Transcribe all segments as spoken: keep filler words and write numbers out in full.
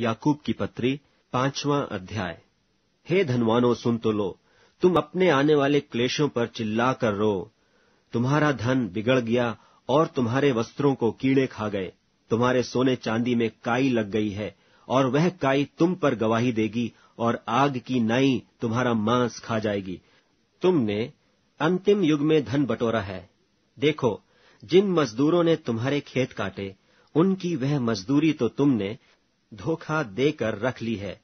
याकूब की पत्री पांचवां अध्याय। हे धनवानों, सुन तो लो, तुम अपने आने वाले क्लेशों पर चिल्ला कर रो। तुम्हारा धन बिगड़ गया और तुम्हारे वस्त्रों को कीड़े खा गए। तुम्हारे सोने चांदी में काई लग गई है और वह काई तुम पर गवाही देगी और आग की नाई तुम्हारा मांस खा जाएगी। तुमने अंतिम युग में धन बटोरा है। देखो, जिन मजदूरों ने तुम्हारे खेत काटे उनकी वह मजदूरी तो तुमने धोखा देकर रख ली है।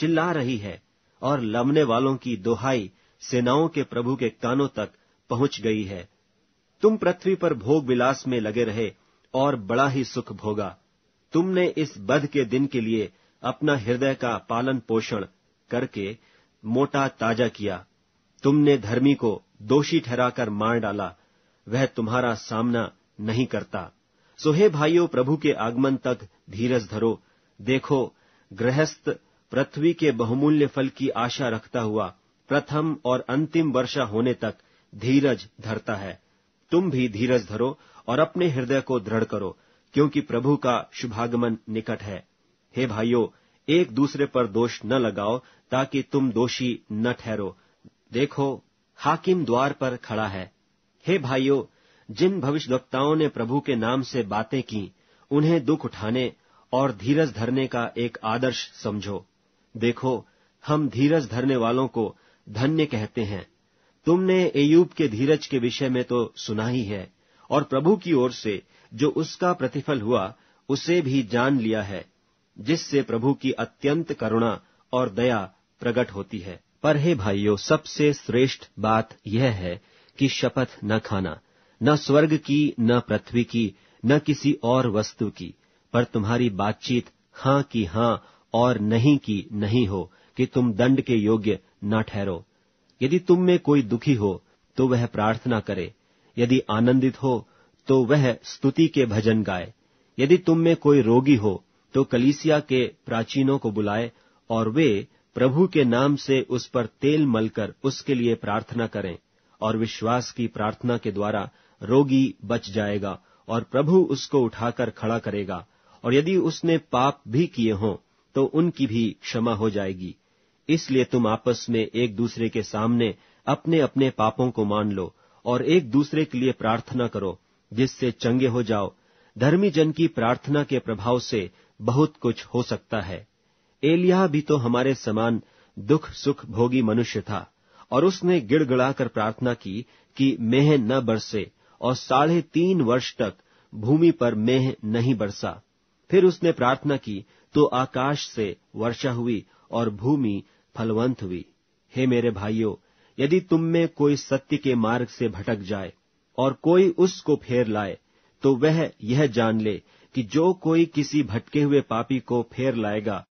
चिल्ला रही है और लमने वालों की दोहाई सेनाओं के प्रभु के कानों तक पहुंच गई है। तुम पृथ्वी पर भोग विलास में लगे रहे और बड़ा ही सुख भोगा। तुमने इस बध के दिन के लिए अपना हृदय का पालन पोषण करके मोटा ताजा किया। तुमने धर्मी को दोषी ठहराकर मार डाला, वह तुम्हारा सामना नहीं करता। सो हे भाइयों, प्रभु के आगमन तक धीरज धरो। देखो, गृहस्थ पृथ्वी के बहुमूल्य फल की आशा रखता हुआ प्रथम और अंतिम वर्षा होने तक धीरज धरता है। तुम भी धीरज धरो और अपने हृदय को दृढ़ करो, क्योंकि प्रभु का शुभागमन निकट है। हे भाइयों, एक दूसरे पर दोष न लगाओ, ताकि तुम दोषी न ठहरो। देखो, हाकिम द्वार पर खड़ा है। हे भाइयों, जिन भविष्यद्वक्ताओं ने प्रभु के नाम से बातें की, उन्हें दुख उठाने और धीरज धरने का एक आदर्श समझो। देखो, हम धीरज धरने वालों को धन्य कहते हैं। तुमने एयूब के धीरज के विषय में तो सुना ही है, और प्रभु की ओर से जो उसका प्रतिफल हुआ उसे भी जान लिया है, जिससे प्रभु की अत्यंत करुणा और दया प्रकट होती है। पर हे भाइयों, सबसे श्रेष्ठ बात यह है कि शपथ न खाना, न स्वर्ग की, न पृथ्वी की, न किसी और वस्तु की, पर तुम्हारी बातचीत हाँ की हाँ और नहीं की नहीं हो, कि तुम दंड के योग्य न ठहरो। यदि तुम में कोई दुखी हो तो वह प्रार्थना करे, यदि आनंदित हो तो वह स्तुति के भजन गाए। यदि तुम में कोई रोगी हो तो कलीसिया के प्राचीनों को बुलाए और वे प्रभु के नाम से उस पर तेल मलकर उसके लिए प्रार्थना करें, और विश्वास की प्रार्थना के द्वारा रोगी बच जाएगा और प्रभु उसको उठाकर खड़ा करेगा। और यदि उसने पाप भी किए हों तो उनकी भी क्षमा हो जाएगी। इसलिए तुम आपस में एक दूसरे के सामने अपने अपने पापों को मान लो और एक दूसरे के लिए प्रार्थना करो, जिससे चंगे हो जाओ। धर्मी जन की प्रार्थना के प्रभाव से बहुत कुछ हो सकता है। एलिया भी तो हमारे समान दुख सुख भोगी मनुष्य था, और उसने गिड़गिड़ाकर प्रार्थना की कि मेह न बरसे, और साढ़े तीन वर्ष तक भूमि पर मेह नहीं बरसा। फिर उसने प्रार्थना की तो आकाश से वर्षा हुई और भूमि फलवंत हुई। हे मेरे भाइयों, यदि तुम में कोई सत्य के मार्ग से भटक जाए और कोई उसको फेर लाए, तो वह यह जान ले कि जो कोई किसी भटके हुए पापी को फेर लाएगा,